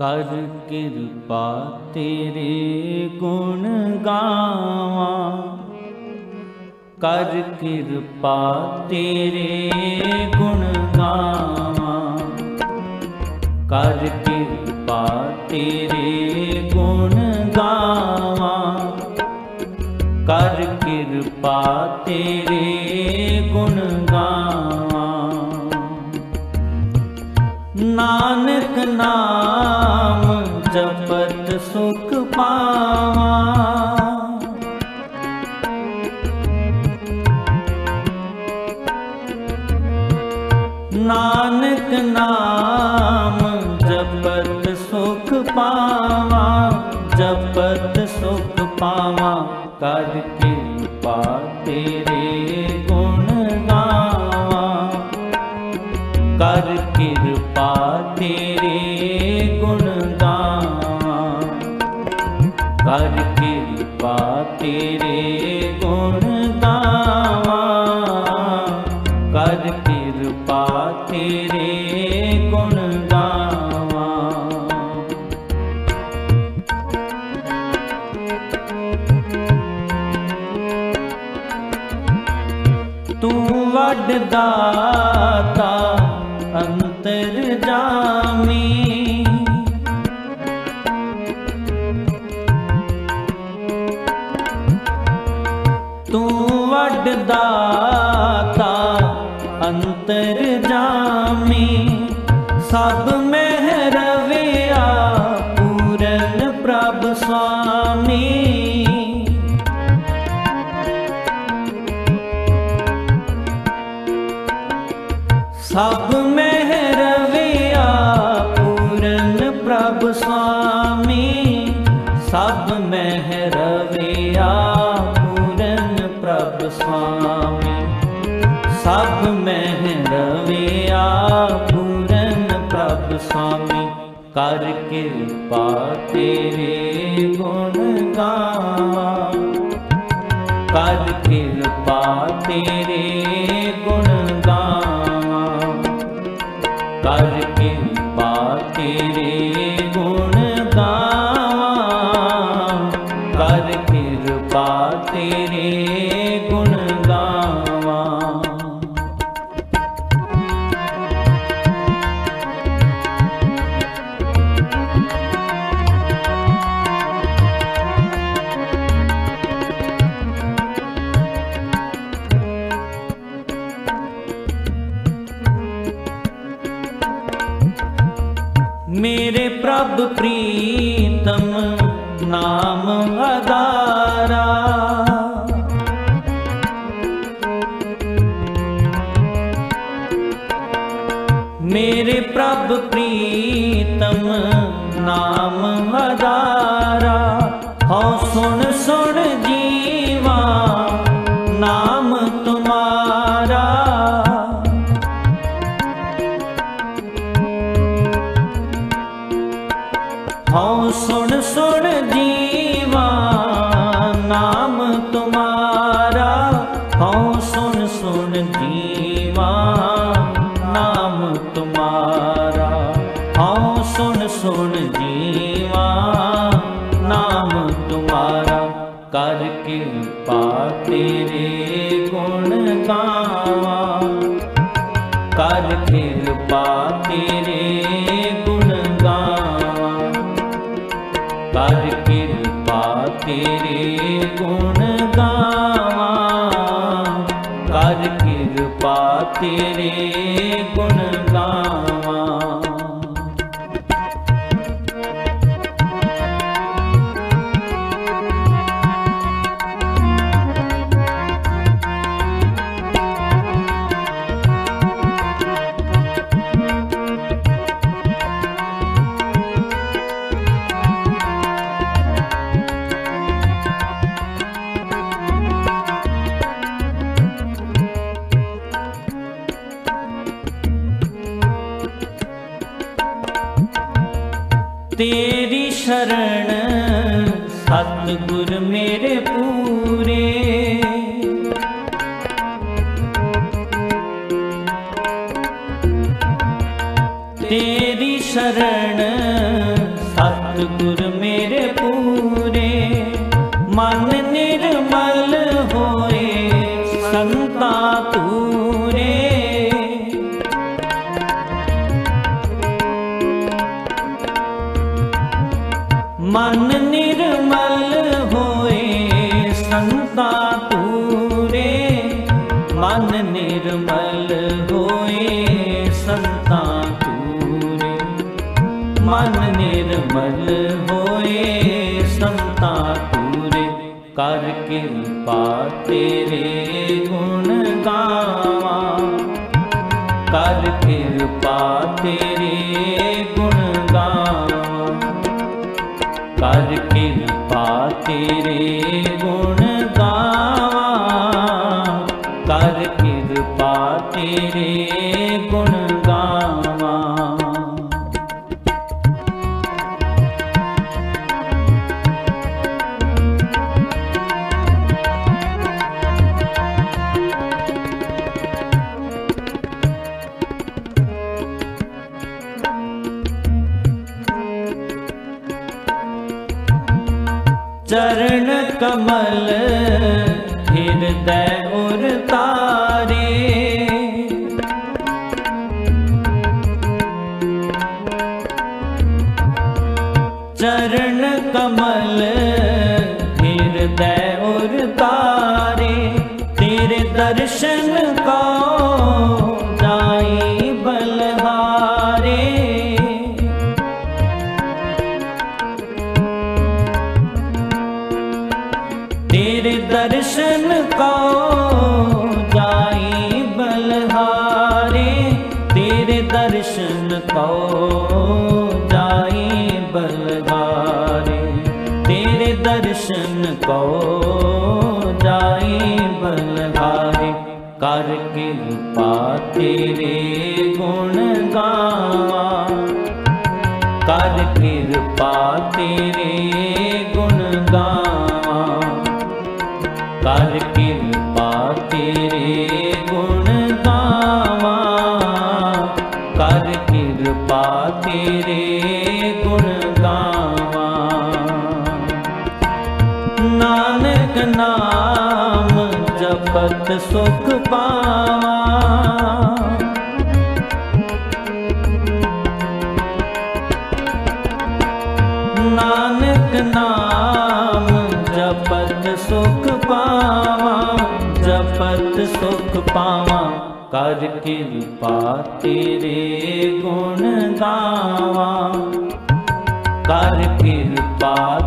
कर कृपा तेरे गुण गावा, कर कृपा तेरे गुण गावा, कर कृपा तेरे गुण गावा, कर कृपा तेरे गुण गावा। नानक नाम जपत सुख पावा, नानक नाम जपत सुख पावा, जपत सुख पावा, कर कृपा तेरे गुण गावा, कर कृपा तेरे गुण गावा, कर कृपा तेरे गुण गावा, कर कृपा तेरे गुण गावा। तू वड दाता अंतरजामी, तू वड दाता अंतरजामी, सब में रविया पूरन प्रभु स्वामी, सब में प्रभु स्वामी, सब में रविया पूरन प्रभु स्वामी, सब में रविया पूरन प्रभु स्वामी, कर कृपा तेरे गुण गावा, कर कृपा तेरे गुण गावा, कर कृपा तेरे मेरे प्रभु प्रीतम नाम अदारा, मेरे प्रभु प्रीतम नाम अदारा, हो सुन सुन जीवा नाम तुम्हारा, हाँ सुन सुन जीवा नाम तुम्हारा, हाँ सुन सुन जीवा नाम तुम्हारा, हाँ सुन सुन जीवा नाम तुम्हारा, कर कृपा तेरे गुण गावा, कर कृपा तेरे गुण गावा, कर कृपा तेरे गुण गावा, कर कृपा तेरे गुण गावा। तेरी शरण सतगुर मेरे पूरे, तेरी शरण सतगुर मेरे पूरे मन निर्मल होए संता तूरे। मन निर्मल होए संता तूरे, मन निर्मल होए संता तूरे, मन निर्मल होए संता तूरे। कर कृपा तेरे गुण गावा, कर कृपा तेरे गुण गावा, कर कृपा तेरे गुण गावा, कर कृपा तेरे गुण गावा। चरण कमल हृदय उर तारे, चरण कमल हृदय उर तारे, तेरे दर्शन का जाई बलहारे। दर्शन को जाई बलहारे, तेरे दर्शन को जाई बलहारे, तेरे दर्शन को जाई बलहारे। कर कृपा तेरे गुण गावा, कर कृपा तेरे गुण गावा, कर कृपा तेरे गुण गावा, कर कृपा तेरे गुण गावा। नानक नाम जपत सुख पावा, नानक नाम जपत सुख पावा, जपत सुख पावा। कर कृपा तेरे गुण गावा, कर कृपा